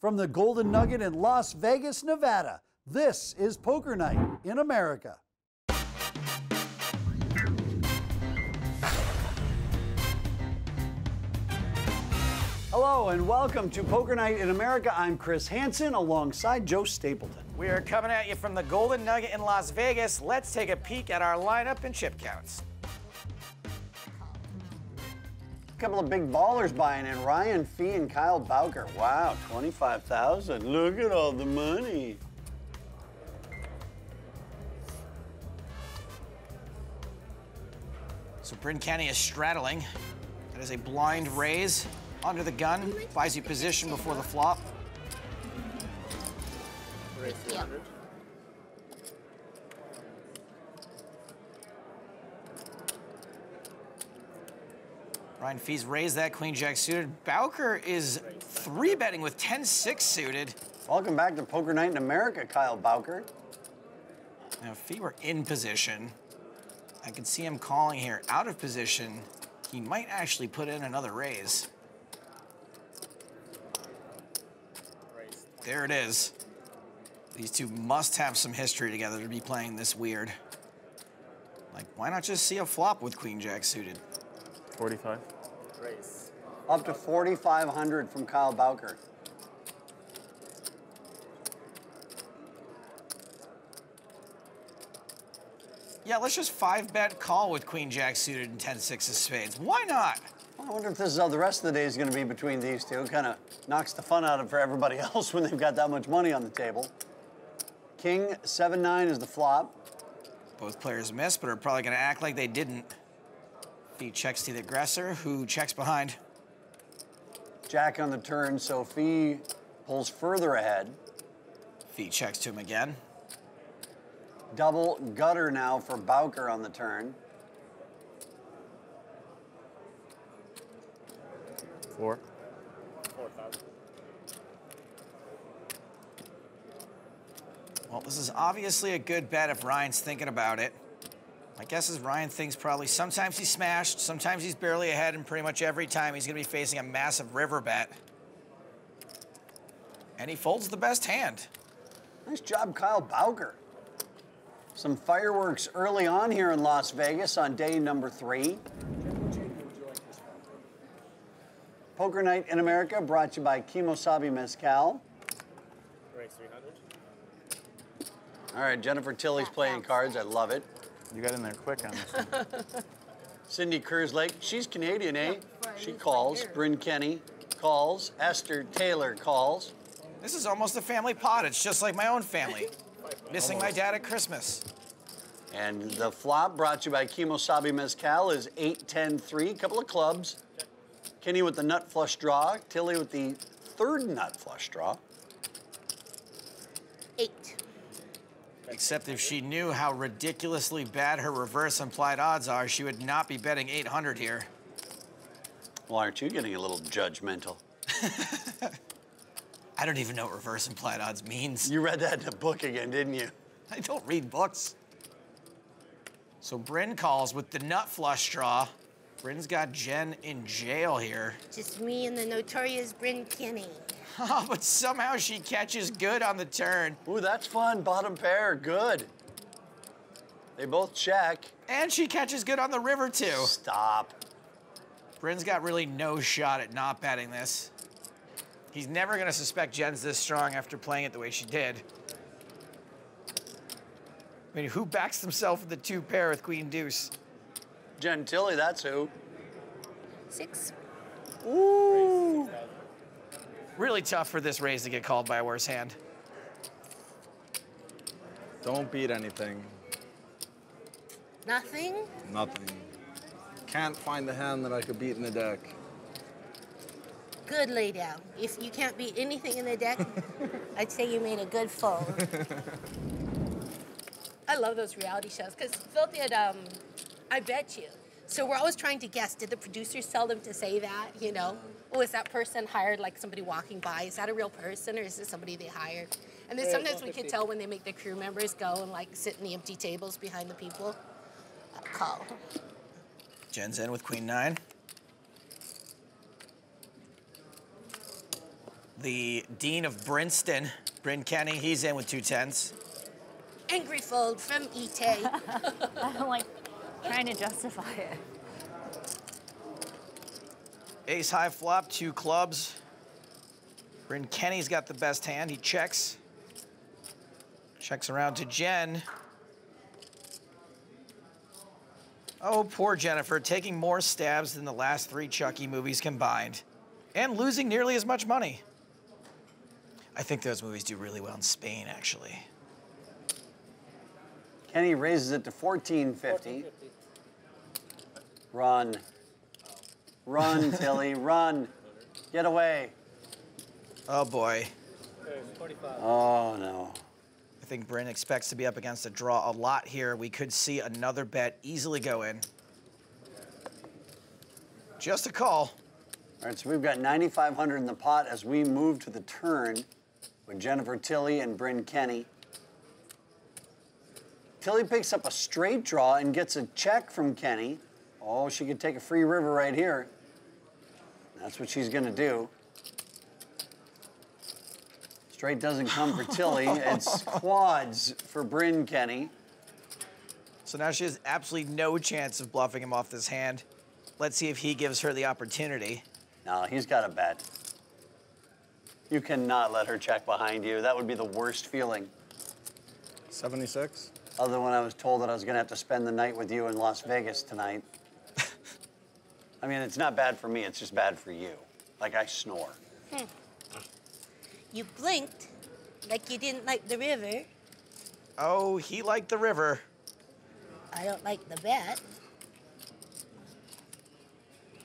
From the Golden Nugget in Las Vegas, Nevada, this is Poker Night in America. Hello and welcome to Poker Night in America. I'm Chris Hansen alongside Joe Stapleton. We are coming at you from the Golden Nugget in Las Vegas. Let's take a peek at our lineup and chip counts. A couple of big ballers buying in, Ryan Fee and Kyle Bowker. Wow, 25,000. Look at all the money. So Bryn Kenney is straddling. That is a blind raise. Under the gun, buys you position before the flop. Raise 300. Ryan Fee's raised that queen jack suited. Bowker is 3-betting with 10-6 suited. Welcome back to Poker Night in America, Kyle Bowker. Now, if Fee were in position, I could see him calling here. Out of position, he might actually put in another raise. There it is. These two must have some history together to be playing this weird. Like, why not just see a flop with queen jack suited? 45. Raise. Up to 4,500 from Kyle Bowker. Yeah, let's just 5-bet call with queen jack suited and 10-6 of spades. Why not? I wonder if this is how the rest of the day is going to be between these two. Kind of knocks the fun out of for everybody else when they've got that much money on the table. King 7-9 is the flop. Both players missed, but are probably going to act like they didn't. Fee checks to the aggressor, who checks behind. Jack on the turn, so Fee pulls further ahead. Fee checks to him again. Double gutter now for Bowker on the turn. Four. 4,000. Well, this is obviously a good bet if Ryan's thinking about it. My guess is Ryan thinks probably sometimes he's smashed, sometimes he's barely ahead, and pretty much every time he's going to be facing a massive river bet. And he folds the best hand. Nice job, Kyle Bowker. Some fireworks early on here in Las Vegas on day number 3. Poker Night in America brought to you by Kimo Sabe Mezcal. Raise 300. All right, Jennifer Tilly's playing cards. I love it. You got in there quick on this one. Cindy Kerslake, she's Canadian, eh? Yeah, she calls. Right, Bryn Kenney calls. Esther Taylor calls. This is almost a family pot. It's just like my own family. Missing almost. My dad at Christmas. And the flop brought to you by Kimo Sabe Mezcal is 8-10-3, a couple of clubs. Kenny with the nut flush draw, Tilly with the third nut flush draw. 8. Except if she knew how ridiculously bad her reverse implied odds are, she would not be betting 800 here. Well, aren't you getting a little judgmental? I don't even know what reverse implied odds means. You read that in a book again, didn't you? I don't read books. So Bryn calls with the nut flush draw. Bryn's got Jen in jail here. Just me and the notorious Bryn Kenney. Oh, but somehow she catches good on the turn. Ooh, that's fun. Bottom pair, good. They both check. And she catches good on the river, too. Stop. Bryn's got really no shot at not betting this. He's never going to suspect Jen's this strong after playing it the way she did. I mean, who backs themselves with the 2-pair with queen deuce? Jen Tilly, that's who. 6. Ooh. Really tough for this raise to get called by a worse hand. Don't beat anything. Nothing? Nothing. Can't find a hand that I could beat in the deck. Good lay down. If you can't beat anything in the deck, I'd say you made a good fold. I love those reality shows, because Phil did, I bet you. So we're always trying to guess, did the producers tell them to say that, you know? Oh, is that person hired, like somebody walking by? Is that a real person, or is this somebody they hired? And then yeah, sometimes we could tell when they make the crew members go and like sit in the empty tables behind the people. Call. Jen's in with queen 9. the Dean of Princeton, Bryn Kenney. He's in with 2 tens. Angry fold from Itay. I don't like trying to justify it. Ace high flop, 2 clubs. Bryn Kenney's got the best hand. He checks. Checks around to Jen. Oh, poor Jennifer, taking more stabs than the last 3 Chucky movies combined. And losing nearly as much money. I think those movies do really well in Spain, actually. Kenny raises it to 1450. Run. Run, Tilly, run. Get away. Oh, boy. Oh, no. I think Bryn expects to be up against a draw a lot here. We could see another bet easily go in. Just a call. All right, so we've got 9,500 in the pot as we move to the turn with Jennifer Tilly and Bryn Kenney. Tilly picks up a straight draw and gets a check from Kenny. Oh, she could take a free river right here. That's what she's gonna do. Straight doesn't come for Tilly. It's quads for Bryn Kenney. So now she has absolutely no chance of bluffing him off this hand. Let's see if he gives her the opportunity. No, he's got a bet. You cannot let her check behind you. That would be the worst feeling. 76? Other when I was told that I was gonna have to spend the night with you in Las Vegas tonight. I mean, it's not bad for me, it's just bad for you. Like, I snore. Hmm. You blinked like you didn't like the river. Oh, he liked the river. I don't like the bet.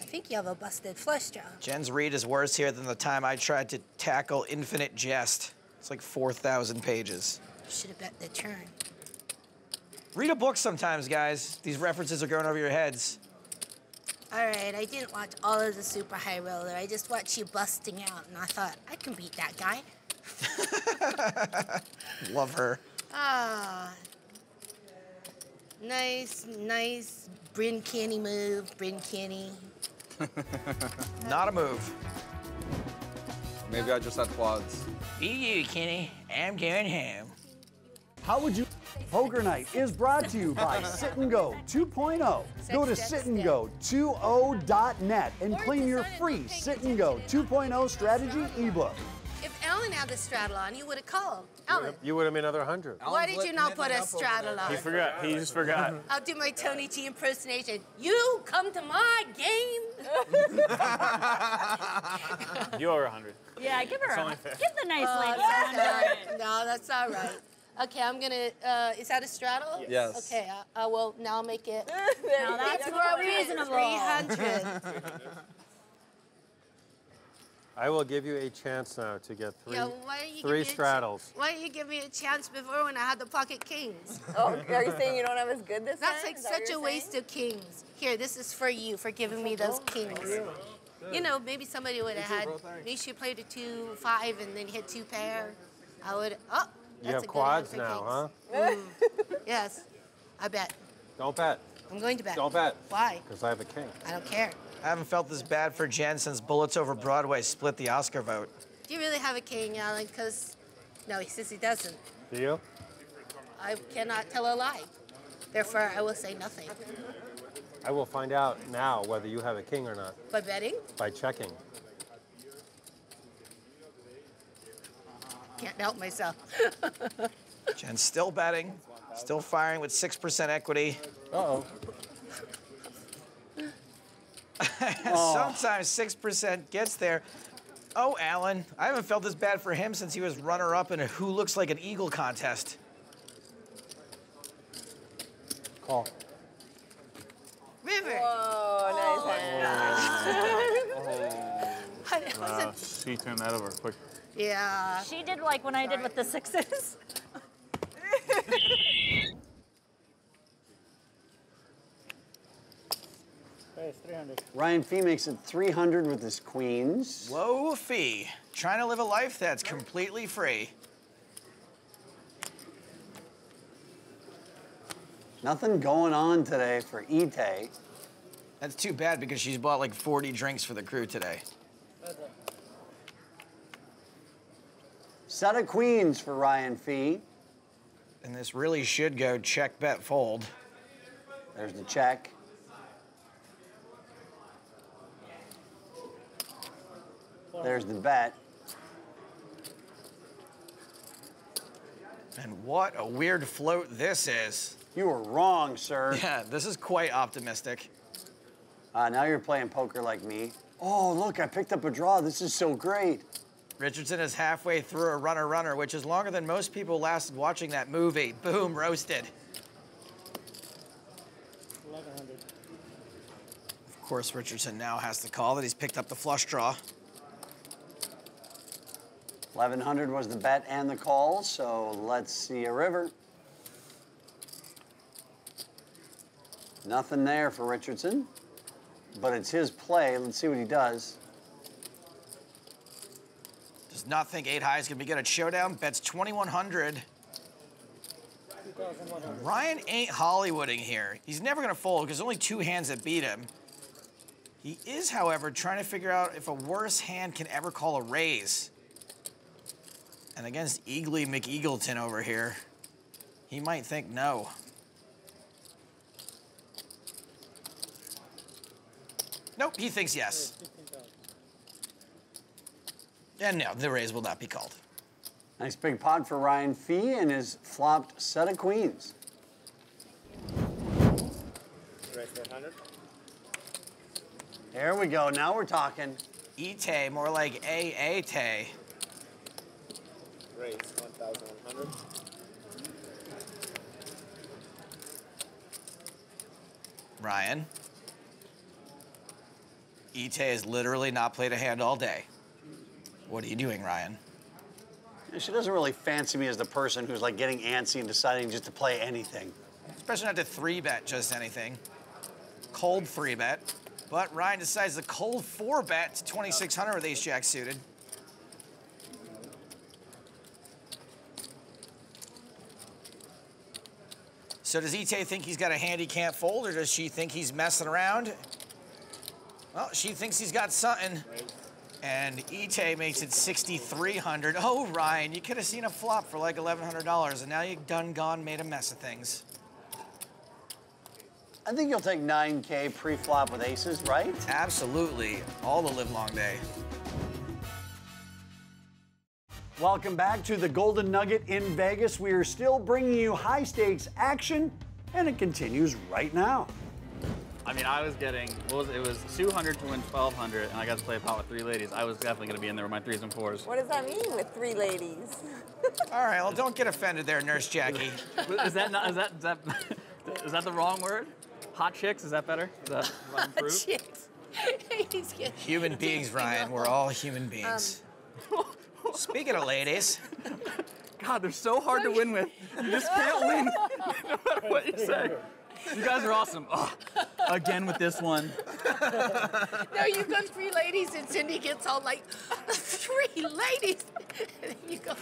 I think you have a busted flush draw. Jen's read is worse here than the time I tried to tackle Infinite Jest. It's like 4,000 pages. You should have bet the turn. Read a book sometimes, guys. These references are going over your heads. All right, I didn't watch all of the Super High Roller. I just watched you busting out, and I thought, I can beat that guy. Love her. Ah. Nice, nice Bryn Kenney move, Bryn Kenney. Not a move. Maybe I just had quads. Be you, Kenny. I'm doing him. How would you? Poker Night is brought to you by Sit and Go 2.0. Go to sitandgo20.net and claim your free Sit and Go 2.0 strategy ebook. If Alan had the straddle on, you would have called. Alan. You would have made another 100. Why did you not put a straddle on? He forgot. He just forgot. I'll do my Tony G impersonation. You come to my game. You owe her 100. Yeah, give her 100. Give the nice lady 100. No, that's all right. Okay, I'm gonna, is that a straddle? Yes. Okay, well, now I'll make it. Now that's more reasonable. 300. I will give you a chance now to get three straddles. Why don't you give me a chance before when I had the pocket kings? Oh, are you saying you don't have as good this time? That's like such a waste of kings. Here, this is for you, for giving me those kings. You know, maybe somebody would have had, maybe she played a 2-5 and then hit 2 pair. I would, oh. You have quads now, huh? Yes, I bet. Don't bet. I'm going to bet. Don't bet. Why? Because I have a king. I don't care. I haven't felt this bad for Jen since Bullets Over Broadway split the Oscar vote. Do you really have a king, Alan? Because, no, he says he doesn't. Do you? I cannot tell a lie. Therefore, I will say nothing. I will find out now whether you have a king or not. By betting? By checking. Can't help myself. Jen's still betting, still firing with 6% equity. Uh-oh. Sometimes 6% gets there. Oh, Alan, I haven't felt this bad for him since he was runner-up in a Who Looks Like an Eagle contest. Call. River. Whoa, nice hand. Oh. She turned that over quick. Yeah. She did like when I did with the 6s. Ryan Fee makes it 300 with his queens. Whoa, Fee. Trying to live a life that's completely free. Nothing going on today for Itay. That's too bad because she's bought like 40 drinks for the crew today. Set of queens for Ryan Fee. And this really should go check, bet, fold. There's the check. There's the bet. And what a weird float this is. You were wrong, sir. Yeah, this is quite optimistic. Now you're playing poker like me. Oh, look, I picked up a draw. This is so great. Richardson is halfway through a runner-runner, which is longer than most people lasted watching that movie. Boom, roasted. 1100. Of course, Richardson now has to call that he's picked up the flush draw. 1100 was the bet and the call, so let's see a river. Nothing there for Richardson, but it's his play. Let's see what he does. Does not think 8-high is going to be good at showdown. Bets 2100. Ryan ain't Hollywooding here. He's never going to fold because there's only two hands that beat him. He is, however, trying to figure out if a worse hand can ever call a raise. And against Eagly McEagleton over here, he might think no. Nope, he thinks yes. And no, the raise will not be called. Nice big pot for Ryan Fee and his flopped set of queens. Raise for 100. There we go, now we're talking. Itay, more like A-A-Tay. Raise 1,100. Ryan. Itay has literally not played a hand all day. What are you doing, Ryan? She doesn't really fancy me as the person who's like getting antsy and deciding just to play anything. Especially not to 3-bet just anything. Cold 3-bet. But Ryan decides the cold 4-bet to 2,600 with ace jack suited. So does Itay think he's got a hand he can't fold, or does she think he's messing around? Well, she thinks he's got something. And Itay makes it 6,300. Oh, Ryan, you could have seen a flop for like $1,100, and now you've done gone made a mess of things. I think you'll take 9K pre-flop with aces, right? Absolutely, all the live long day. Welcome back to the Golden Nugget in Vegas. We are still bringing you high stakes action, and it continues right now. I mean, I was getting, what was it? It was 200 to win 1,200, and I got to play a pot with three ladies. I was definitely going to be in there with my threes and fours. What does that mean with three ladies? All right, well, don't get offended there, Nurse Jackie. Is that the wrong word? Hot chicks, is that better? Is that hot chicks. He's kidding. Human beings, Ryan. We're all human beings. Speaking of ladies. God, they're so hard to win with. You just can't win no matter what you say. You guys are awesome. Oh, again with this one. No, you go three ladies, and Cindy gets all like, three ladies. And you go.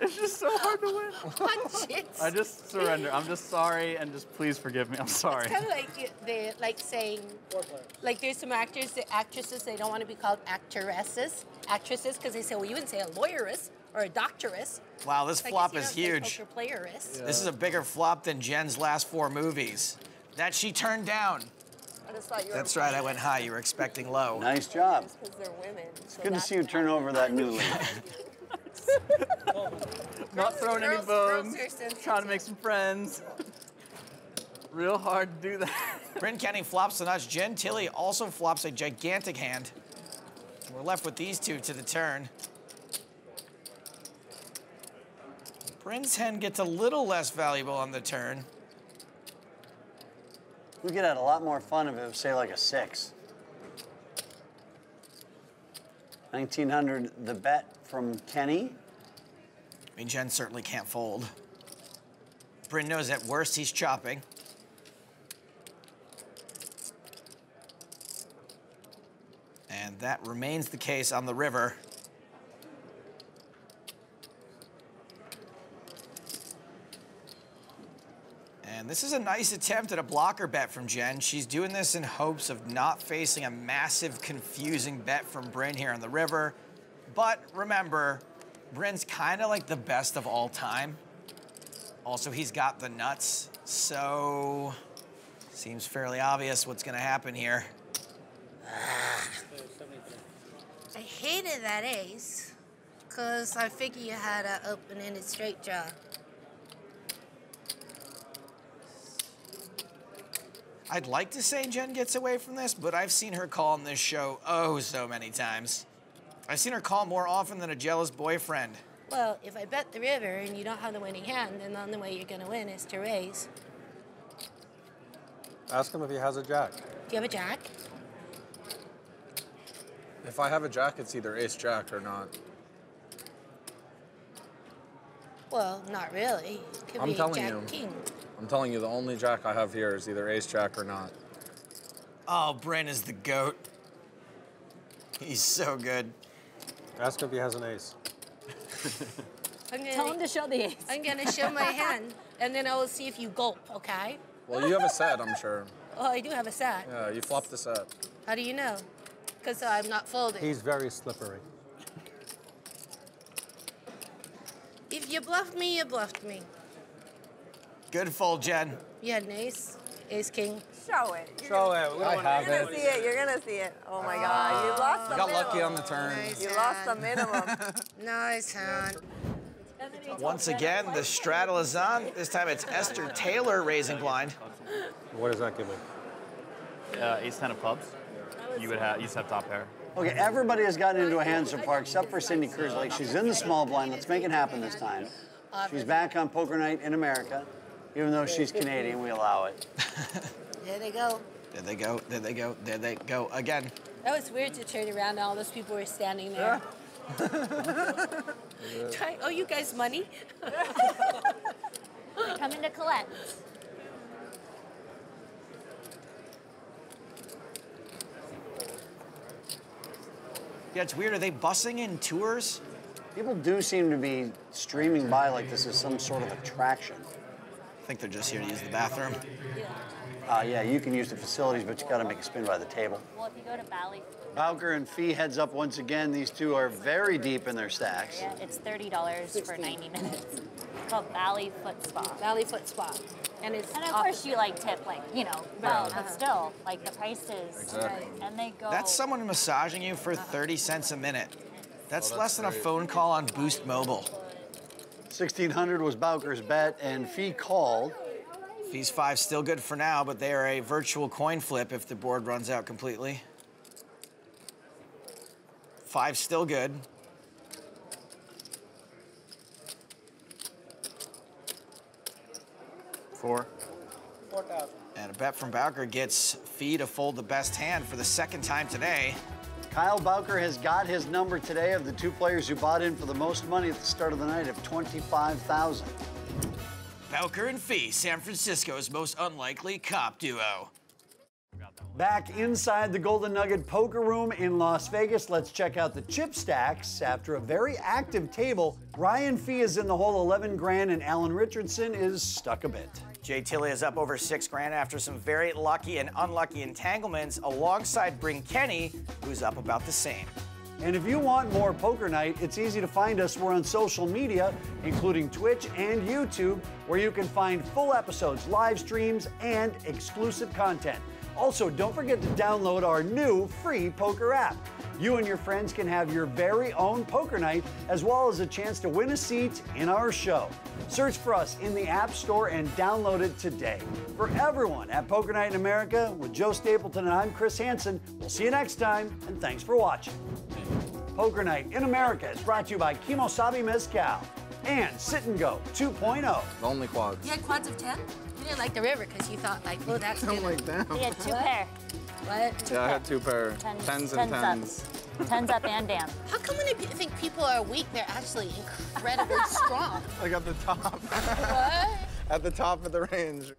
It's just so hard to win. I just surrender. I'm just sorry, and just please forgive me. I'm sorry. It's kind of like they're like saying, like there's some actors, the actresses, they don't want to be called actresses, because they say, well, you wouldn't say a lawyeress or a doctoress. Wow, this flop is huge. Playerist. Yeah. This is a bigger flop than Jen's last four movies that she turned down. I just thought you were That's right, I went high. You were expecting low. Nice job. Just because they're women. It's good to see you turn over that new leaf. Not throwing any bones, trying to make some friends. Real hard to do that. Bryn Kenney flops the nuts. Jen Tilly also flops a gigantic hand. We're left with these two to the turn. Bryn's hand gets a little less valuable on the turn. We could have a lot more fun if it was, say, like a 6. 1,900, the bet from Kenny. I mean, Jen certainly can't fold. Bryn knows at worst he's chopping. And that remains the case on the river. And this is a nice attempt at a blocker bet from Jen. She's doing this in hopes of not facing a massive, confusing bet from Bryn here on the river. But remember, Bryn's kind of like the best of all time. Also, he's got the nuts, so seems fairly obvious what's gonna happen here. I hated that ace, because I figure you had an open-ended straight draw. I'd like to say Jen gets away from this, but I've seen her call on this show oh so many times. I've seen her call more often than a jealous boyfriend. Well, if I bet the river and you don't have the winning hand, then the only way you're gonna win is to raise. Ask him if he has a jack. Do you have a jack? If I have a jack, it's either ace-jack or not. Well, not really. It could be jack-king. I'm telling you, the only jack I have here is either ace-jack or not. Oh, Bryn is the goat. He's so good. Ask him if he has an ace. Tell him to show the ace. I'm gonna show my hand, and then I will see if you gulp, okay? Well, you have a set, I'm sure. Oh, I do have a set. Yeah, you flopped the set. How do you know? Because I'm not folding. He's very slippery. If you bluffed me, you bluffed me. Good fold, Jen. You had an ace, ace king. Show it. Show it. I have it. You're gonna see it. You're gonna see it. Oh my God! You lost the minimum. Got lucky on the turn. Nice you hand. Lost the minimum. Nice hand. Once again, the straddle is on. This time it's Esther Taylor raising blind. What does that give me? Ace ten of clubs. You just have top pair. Okay, everybody has gotten into a hand so far except for Cindy Kerslake. She's in the small blind. Let's make it happen this time. She's back on Poker Night in America, even though she's Canadian. We allow it. There they go. There they go. There they go. There they go again. That was weird to turn around and all those people were standing there. Trying, oh, you guys, money. We're coming to collect. Yeah, it's weird. Are they bussing in tours? People do seem to be streaming by like this is some sort of attraction. I think they're just here to use the bathroom. Yeah, you can use the facilities, but you got to make a spin by the table. Well, if you go to Bally. Bowker and Fee heads up once again. These two are very deep in their stacks. Yeah, it's $30 for 90 minutes. It's called Bally Foot Spa. Bally Foot Spa. And it's and of course you like tip, like, you know, well, but still, like the prices. Exactly. And they go. That's someone massaging you for 30 cents a minute. That's less than a phone call on Boost Mobile. 1600 was Bowker's bet, and Fee called. Fee's five still good for now, but they are a virtual coin flip if the board runs out completely. Five still good. Four. 4,000. And a bet from Bowker gets Fee to fold the best hand for the second time today. Kyle Bowker has got his number today of the two players who bought in for the most money at the start of the night of $25,000. Bowker and Fee, San Francisco's most unlikely cop duo. Back inside the Golden Nugget poker room in Las Vegas, let's check out the chip stacks. After a very active table, Ryan Fee is in the hole 11 grand and Alan Richardson is stuck a bit. Jay Tilly is up over 6 grand after some very lucky and unlucky entanglements alongside Bryn Kenney, who's up about the same. And if you want more Poker Night, it's easy to find us. We're on social media, including Twitch and YouTube, where you can find full episodes, live streams, and exclusive content. Also, don't forget to download our new free poker app. You and your friends can have your very own Poker Night, as well as a chance to win a seat in our show. Search for us in the App Store and download it today. For everyone at Poker Night in America, with Joe Stapleton and I'm Chris Hansen, we'll see you next time, and thanks for watching. Poker Night in America is brought to you by Kimo Sabe Mezcal and Sit and Go 2.0. Only quads. You had quads of 10? You didn't like the river because you thought, like, oh, that's good. I'm like, damn. You had two pair. What? Two pair. I had two pair. Tens and tens. Up. Tens up and down. How come when I think people are weak, they're actually incredibly strong? Like at the top. What? At the top of the range.